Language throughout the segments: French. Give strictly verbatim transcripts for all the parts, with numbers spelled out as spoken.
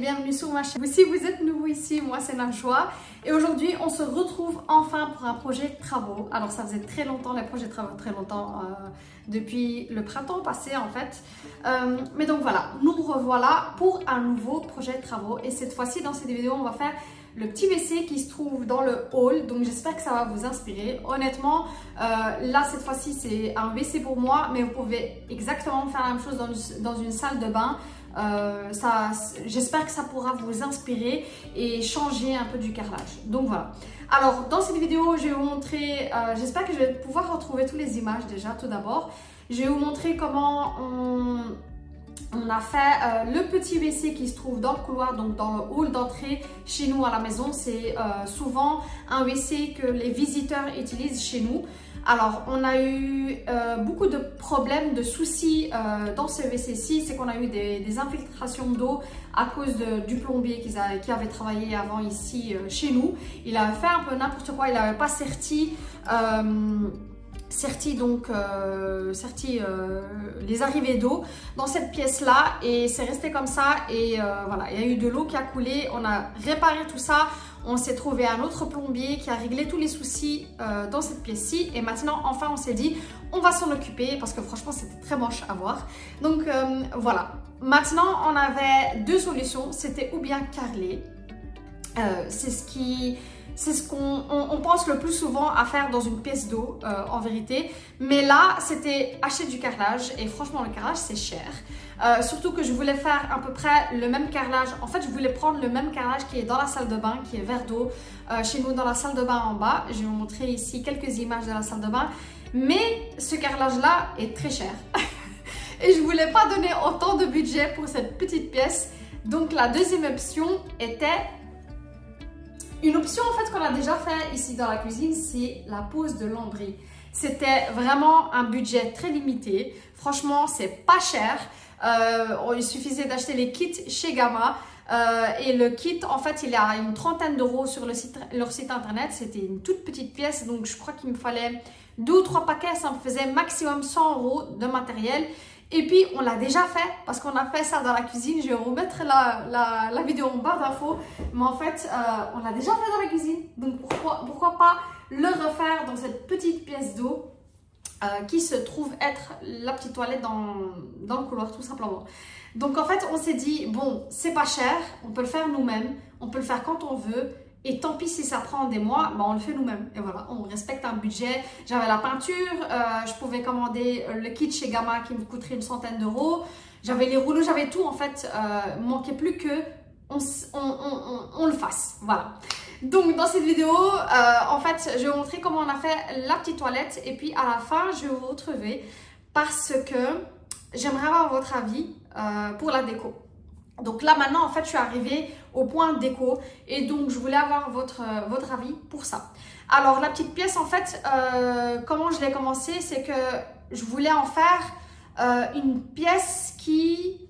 Bienvenue sur ma chaîne. Si vous êtes nouveau ici, moi c'est Najwa et aujourd'hui on se retrouve enfin pour un projet de travaux. Alors ça faisait très longtemps, les projets de travaux très longtemps, euh, depuis le printemps passé en fait. Euh, mais donc voilà, nous revoilà pour un nouveau projet de travaux et cette fois-ci dans cette vidéo on va faire le petit W C qui se trouve dans le hall, donc j'espère que ça va vous inspirer. Honnêtement, euh, là cette fois-ci c'est un W C pour moi, mais vous pouvez exactement faire la même chose dans une, dans une salle de bain. Euh, ça, j'espère que ça pourra vous inspirer et changer un peu du carrelage. Donc voilà. Alors dans cette vidéo, je vais vous montrer, euh, j'espère que je vais pouvoir retrouver toutes les images déjà tout d'abord. Je vais vous montrer comment on... On a fait euh, le petit W C qui se trouve dans le couloir, donc dans le hall d'entrée chez nous à la maison. C'est euh, souvent un W C que les visiteurs utilisent chez nous. Alors, on a eu euh, beaucoup de problèmes, de soucis euh, dans ce W C-ci. C'est qu'on a eu des, des infiltrations d'eau à cause de, du plombier qui, a, qui avait travaillé avant ici euh, chez nous. Il avait fait un peu n'importe quoi, il n'avait pas serti... Euh, Certi donc euh, certi, euh, les arrivées d'eau dans cette pièce là et c'est resté comme ça et euh, voilà, il y a eu de l'eau qui a coulé, on a réparé tout ça, on s'est trouvé un autre plombier qui a réglé tous les soucis euh, dans cette pièce-ci et maintenant enfin on s'est dit on va s'en occuper parce que franchement c'était très moche à voir. Donc euh, voilà, maintenant on avait deux solutions, c'était ou bien carreler, euh, c'est ce qui... C'est ce qu'on on, on pense le plus souvent à faire dans une pièce d'eau, euh, en vérité. Mais là, c'était acheter du carrelage. Et franchement, le carrelage, c'est cher. Euh, surtout que je voulais faire à peu près le même carrelage. En fait, je voulais prendre le même carrelage qui est dans la salle de bain, qui est vert d'eau. Euh, chez nous, dans la salle de bain en bas. Je vais vous montrer ici quelques images de la salle de bain. Mais ce carrelage-là est très cher. Et je voulais pas donner autant de budget pour cette petite pièce. Donc, la deuxième option était... Une option en fait qu'on a déjà fait ici dans la cuisine, c'est la pose de lambris. C'était vraiment un budget très limité. Franchement, c'est pas cher. Euh, il suffisait d'acheter les kits chez Gamma. Euh, et le kit, en fait, il est à une trentaine d'euros sur le site, leur site internet. C'était une toute petite pièce, donc je crois qu'il me fallait deux ou trois paquets. Ça me faisait maximum cent euros de matériel. Et puis, on l'a déjà fait parce qu'on a fait ça dans la cuisine. Je vais remettre la, la, la vidéo en barre d'infos. Mais en fait, euh, on l'a déjà fait dans la cuisine. Donc, pourquoi, pourquoi pas le refaire dans cette petite pièce d'eau euh, qui se trouve être la petite toilette dans, dans le couloir, tout simplement. Donc, en fait, on s'est dit, bon, c'est pas cher. On peut le faire nous-mêmes. On peut le faire quand on veut. Et tant pis si ça prend des mois, bah on le fait nous-mêmes. Et voilà, on respecte un budget. J'avais la peinture, euh, je pouvais commander le kit chez Gamma qui me coûterait une centaine d'euros. J'avais les rouleaux, j'avais tout en fait. Il euh, ne manquait plus que on, on, on, on, on le fasse. Voilà. Donc dans cette vidéo, euh, en fait, je vais vous montrer comment on a fait la petite toilette. Et puis à la fin, je vais vous retrouver parce que j'aimerais avoir votre avis euh, pour la déco. Donc là maintenant en fait je suis arrivée au point déco et donc je voulais avoir votre, euh, votre avis pour ça. Alors la petite pièce en fait, euh, comment je l'ai commencé, c'est que je voulais en faire euh, une pièce qui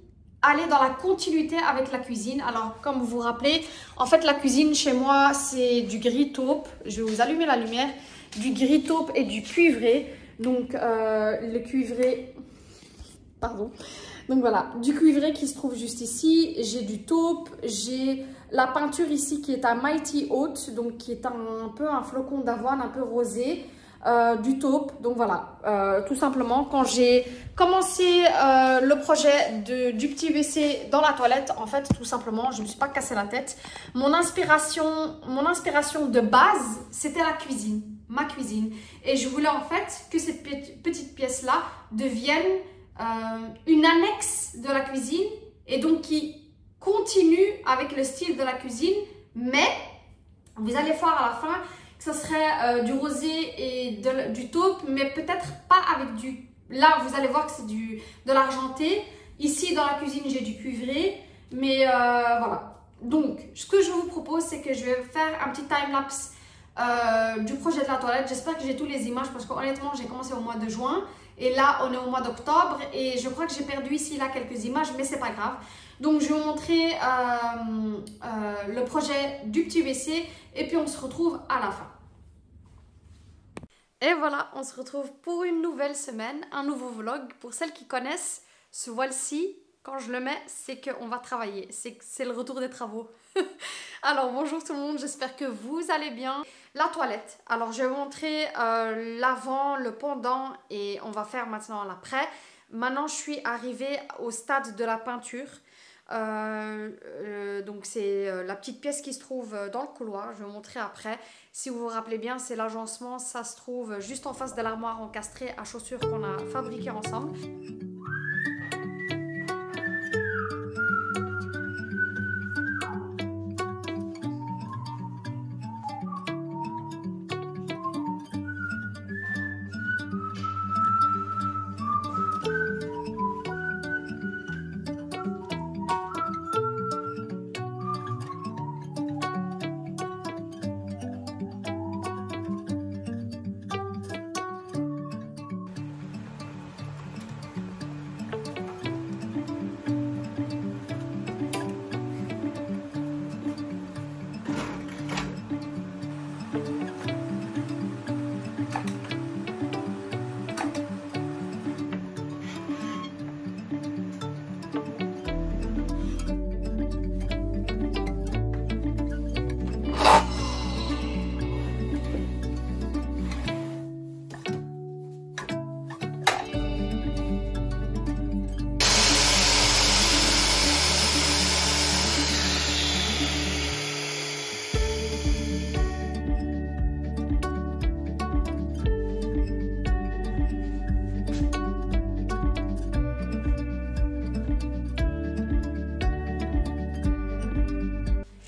allait dans la continuité avec la cuisine. Alors comme vous vous rappelez, en fait la cuisine chez moi c'est du gris taupe, je vais vous allumer la lumière, du gris taupe et du cuivré. Donc euh, le cuivré, pardon. Donc voilà, du cuivré qui se trouve juste ici, j'ai du taupe, j'ai la peinture ici qui est un Mighty Oat, donc qui est un, un peu un flocon d'avoine un peu rosé, euh, du taupe. Donc voilà, euh, tout simplement, quand j'ai commencé euh, le projet de, du petit W C dans la toilette, en fait, tout simplement, je ne me suis pas cassé la tête. Mon inspiration, mon inspiration de base, c'était la cuisine, ma cuisine. Et je voulais en fait que cette petite pièce-là devienne... Euh, une annexe de la cuisine et donc qui continue avec le style de la cuisine, mais vous allez voir à la fin que ce serait euh, du rosé et de, du taupe, mais peut-être pas avec du... Là vous allez voir que c'est du de l'argenté. Ici dans la cuisine j'ai du cuivré, Mais euh, voilà. Donc, ce que je vous propose, c'est que je vais faire un petit time-lapse euh, du projet de la toilette. J'espère que j'ai toutes les images parce qu'honnêtement, j'ai commencé au mois de juin. Et là, on est au mois d'octobre et je crois que j'ai perdu ici là quelques images, mais c'est pas grave. Donc, je vais vous montrer euh, euh, le projet du petit W C et puis on se retrouve à la fin. Et voilà, on se retrouve pour une nouvelle semaine, un nouveau vlog. Pour celles qui connaissent, ce voile-ci, quand je le mets, c'est qu'on va travailler. C'est le retour des travaux. Alors, bonjour tout le monde, j'espère que vous allez bien. La toilette. Alors, je vais vous montrer euh, l'avant, le pendant et on va faire maintenant l'après. Maintenant, je suis arrivée au stade de la peinture. Euh, euh, donc, c'est la petite pièce qui se trouve dans le couloir. Je vais vous montrer après. Si vous vous rappelez bien, c'est l'agencement. Ça se trouve juste en face de l'armoire encastrée à chaussures qu'on a fabriquée ensemble.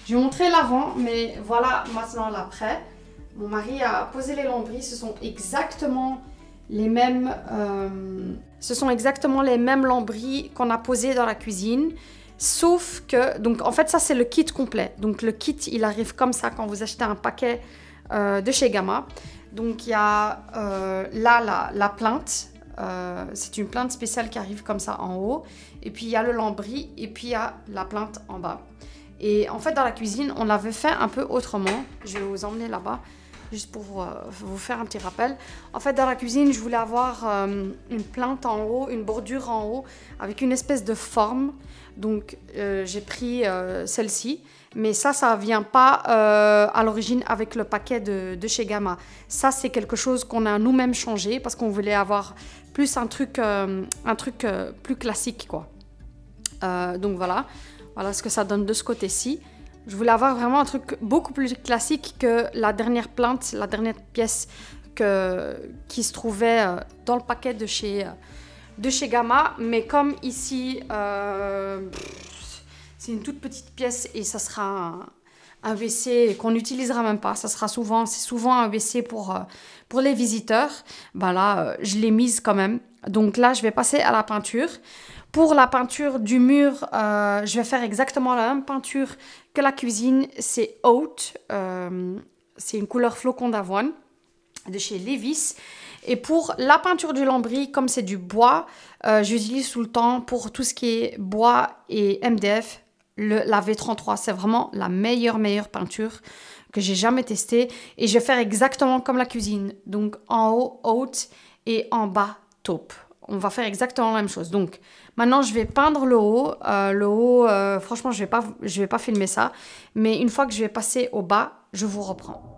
Je vais vous montrer l'avant, mais voilà maintenant l'après. Mon mari a posé les lambris, ce sont exactement les mêmes, euh, ce sont exactement les mêmes lambris qu'on a posés dans la cuisine. Sauf que, donc en fait ça c'est le kit complet. Donc le kit il arrive comme ça quand vous achetez un paquet euh, de chez Gamma. Donc il y a euh, là la, la plainte, euh, c'est une plainte spéciale qui arrive comme ça en haut. Et puis il y a le lambris et puis il y a la plainte en bas. Et en fait, dans la cuisine, on l'avait fait un peu autrement. Je vais vous emmener là-bas, juste pour euh, vous faire un petit rappel. En fait, dans la cuisine, je voulais avoir euh, une plante en haut, une bordure en haut, avec une espèce de forme. Donc, euh, j'ai pris euh, celle-ci. Mais ça, ça ne vient pas euh, à l'origine avec le paquet de, de chez Gamma. Ça, c'est quelque chose qu'on a nous-mêmes changé, parce qu'on voulait avoir plus un truc, euh, un truc euh, plus classique, quoi. Euh, donc, voilà. Voilà ce que ça donne de ce côté-ci. Je voulais avoir vraiment un truc beaucoup plus classique que la dernière plante, la dernière pièce que, qui se trouvait dans le paquet de chez, de chez Gamma. Mais comme ici, euh, c'est une toute petite pièce et ça sera un, un W C qu'on n'utilisera même pas. Ça sera souvent, c'est souvent un W C pour, pour les visiteurs. Ben là, je l'ai mise quand même. Donc là, je vais passer à la peinture. Pour la peinture du mur, euh, je vais faire exactement la même peinture que la cuisine. C'est Oat, euh, c'est une couleur flocon d'avoine de chez Lévis. Et pour la peinture du lambris, comme c'est du bois, euh, j'utilise tout le temps pour tout ce qui est bois et M D F, le, la V trente-trois. C'est vraiment la meilleure, meilleure peinture que j'ai jamais testée. Et je vais faire exactement comme la cuisine. Donc en haut, Oat et en bas, taupe. On va faire exactement la même chose. Donc, maintenant, je vais peindre le haut. Euh, le haut, euh, franchement, je vais pas, je vais pas filmer ça. Mais une fois que je vais passer au bas, je vous reprends.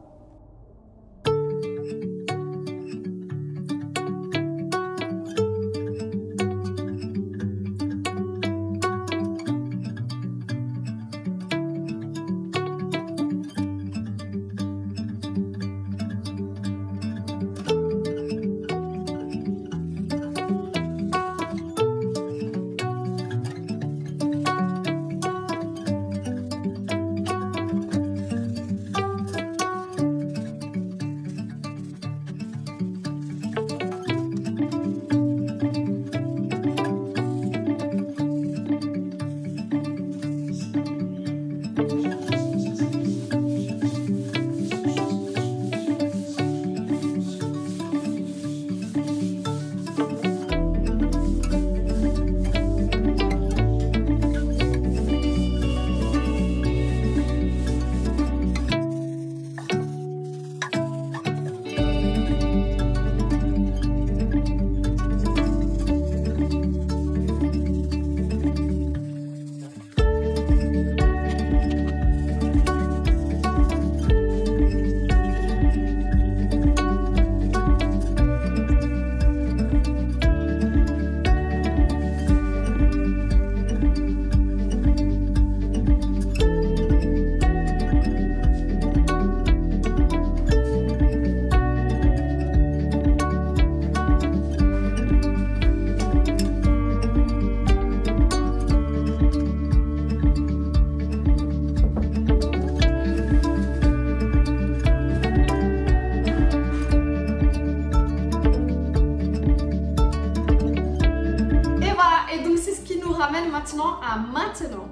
maintenant.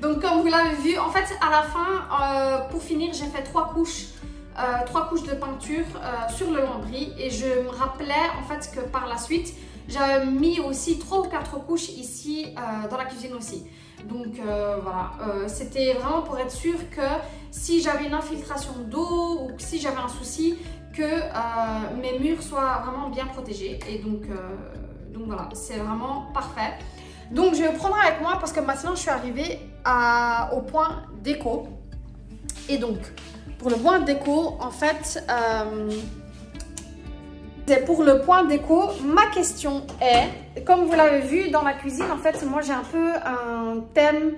Donc comme vous l'avez vu, en fait à la fin, euh, pour finir, j'ai fait trois couches, euh, trois couches de peinture euh, sur le lambris. Et je me rappelais en fait que par la suite, j'avais mis aussi trois ou quatre couches ici euh, dans la cuisine aussi. Donc euh, voilà, euh, c'était vraiment pour être sûr que si j'avais une infiltration d'eau ou que si j'avais un souci, que euh, mes murs soient vraiment bien protégés. Et donc, euh, donc voilà, c'est vraiment parfait. Donc je vais prendre avec moi parce que maintenant je suis arrivée à, au point déco. Et donc pour le point déco, en fait, euh, pour le point déco, ma question est, comme vous l'avez vu dans ma cuisine, en fait, moi j'ai un peu un thème,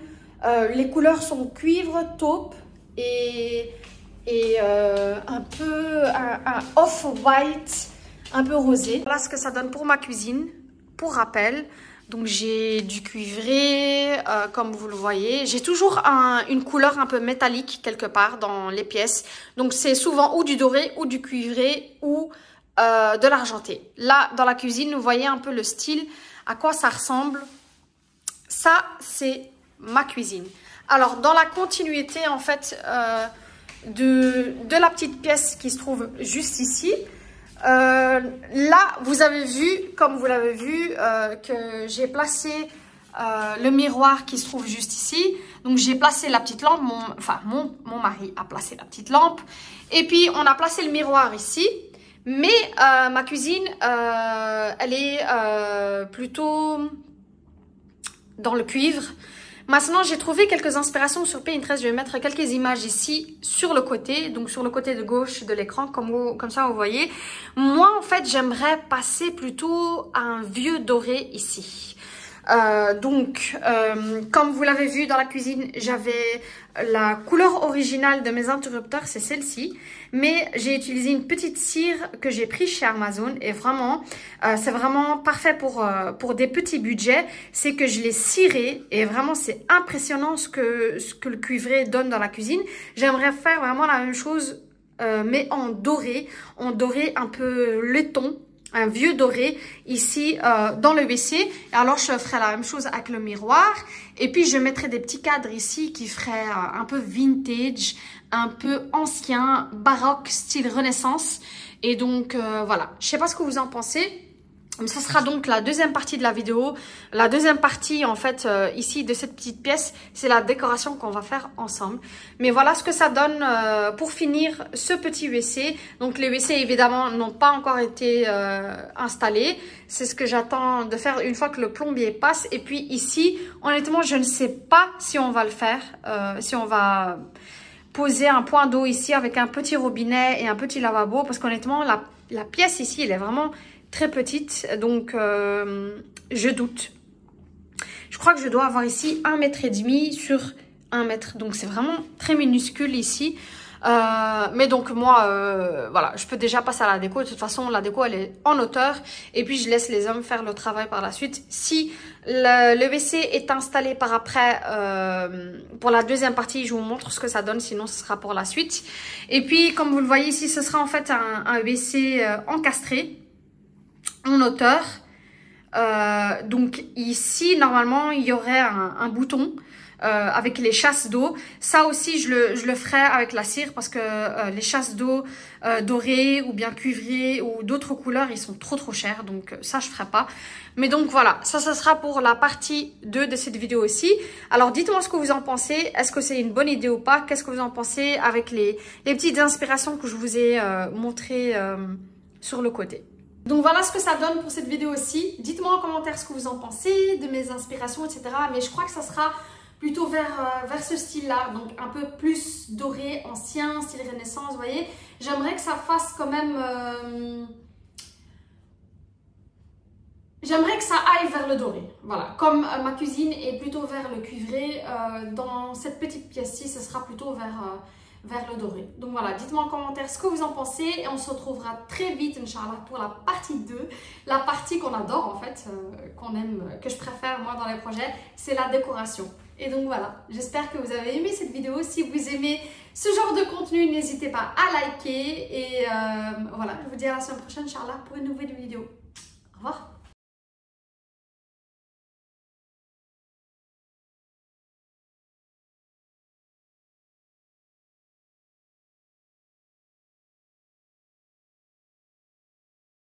euh, les couleurs sont cuivre, taupe et, et euh, un peu un, un off-white, un peu rosé. Voilà ce que ça donne pour ma cuisine, pour rappel. Donc j'ai du cuivré, euh, comme vous le voyez. J'ai toujours un, une couleur un peu métallique quelque part dans les pièces. Donc c'est souvent ou du doré ou du cuivré ou... Euh, de l'argenté. Là, dans la cuisine, vous voyez un peu le style, à quoi ça ressemble. Ça, c'est ma cuisine. Alors, dans la continuité, en fait, euh, de, de la petite pièce qui se trouve juste ici, euh, là, vous avez vu, comme vous l'avez vu, euh, que j'ai placé euh, le miroir qui se trouve juste ici. Donc, j'ai placé la petite lampe. Mon, enfin, mon, mon mari a placé la petite lampe. Et puis, on a placé le miroir ici. Mais euh, ma cuisine, euh, elle est euh, plutôt dans le cuivre. Maintenant, j'ai trouvé quelques inspirations sur Pinterest. Je vais mettre quelques images ici sur le côté, donc sur le côté de gauche de l'écran, comme, vous, comme ça vous voyez. Moi, en fait, j'aimerais passer plutôt à un vieux doré ici. Euh, donc, euh, comme vous l'avez vu dans la cuisine, j'avais la couleur originale de mes interrupteurs, c'est celle-ci. Mais j'ai utilisé une petite cire que j'ai prise chez Amazon. Et vraiment, euh, c'est vraiment parfait pour, euh, pour des petits budgets. C'est que je l'ai ciré. Et vraiment, c'est impressionnant ce que, ce que le cuivré donne dans la cuisine. J'aimerais faire vraiment la même chose, euh, mais en doré. En doré un peu laiton. Un vieux doré ici euh, dans le W C. Et alors je ferai la même chose avec le miroir et puis je mettrai des petits cadres ici qui feraient euh, un peu vintage, un peu ancien, baroque, style renaissance. Et donc euh, voilà, je sais pas ce que vous en pensez. Ça sera donc la deuxième partie de la vidéo. La deuxième partie, en fait, euh, ici, de cette petite pièce, c'est la décoration qu'on va faire ensemble. Mais voilà ce que ça donne euh, pour finir ce petit W C. Donc, les W C, évidemment, n'ont pas encore été euh, installés. C'est ce que j'attends de faire une fois que le plombier passe. Et puis ici, honnêtement, je ne sais pas si on va le faire, euh, si on va... poser un point d'eau ici avec un petit robinet et un petit lavabo parce qu'honnêtement la, la pièce ici elle est vraiment très petite donc euh, je doute. Je crois que je dois avoir ici un mètre et demi sur un mètre donc c'est vraiment très minuscule ici. Euh, mais donc moi euh, voilà je peux déjà passer à la déco. De toute façon la déco elle est en hauteur et puis je laisse les hommes faire le travail par la suite. Si le, le W C est installé par après euh, pour la deuxième partie je vous montre ce que ça donne, sinon ce sera pour la suite. Et puis comme vous le voyez ici ce sera en fait un, un W C euh, encastré en hauteur. Euh, donc ici normalement il y aurait un, un bouton Euh, avec les chasses d'eau. Ça aussi je le, je le ferai avec la cire parce que euh, les chasses d'eau euh, dorées ou bien cuivrées ou d'autres couleurs ils sont trop trop chers donc ça je ferai pas. Mais donc voilà, ça ça sera pour la partie deux de cette vidéo aussi. Alors dites-moi ce que vous en pensez, est-ce que c'est une bonne idée ou pas, qu'est-ce que vous en pensez avec les, les petites inspirations que je vous ai euh, montrées euh, sur le côté. Donc voilà ce que ça donne pour cette vidéo aussi. Dites-moi en commentaire ce que vous en pensez de mes inspirations etc. Mais je crois que ça sera plutôt vers, vers ce style-là, donc un peu plus doré, ancien, style renaissance, vous voyez. J'aimerais que ça fasse quand même... Euh... J'aimerais que ça aille vers le doré, voilà. Comme euh, ma cuisine est plutôt vers le cuivré, euh, dans cette petite pièce-ci, ce sera plutôt vers, euh, vers le doré. Donc voilà, dites-moi en commentaire ce que vous en pensez et on se retrouvera très vite, Inch'Allah, pour la partie deux. La partie qu'on adore, en fait, euh, qu'on aime, que je préfère, moi, dans les projets, c'est la décoration. Et donc voilà, j'espère que vous avez aimé cette vidéo. Si vous aimez ce genre de contenu, n'hésitez pas à liker. Et euh, voilà, je vous dis à la semaine prochaine, Inch'Allah, pour une nouvelle vidéo. Au revoir.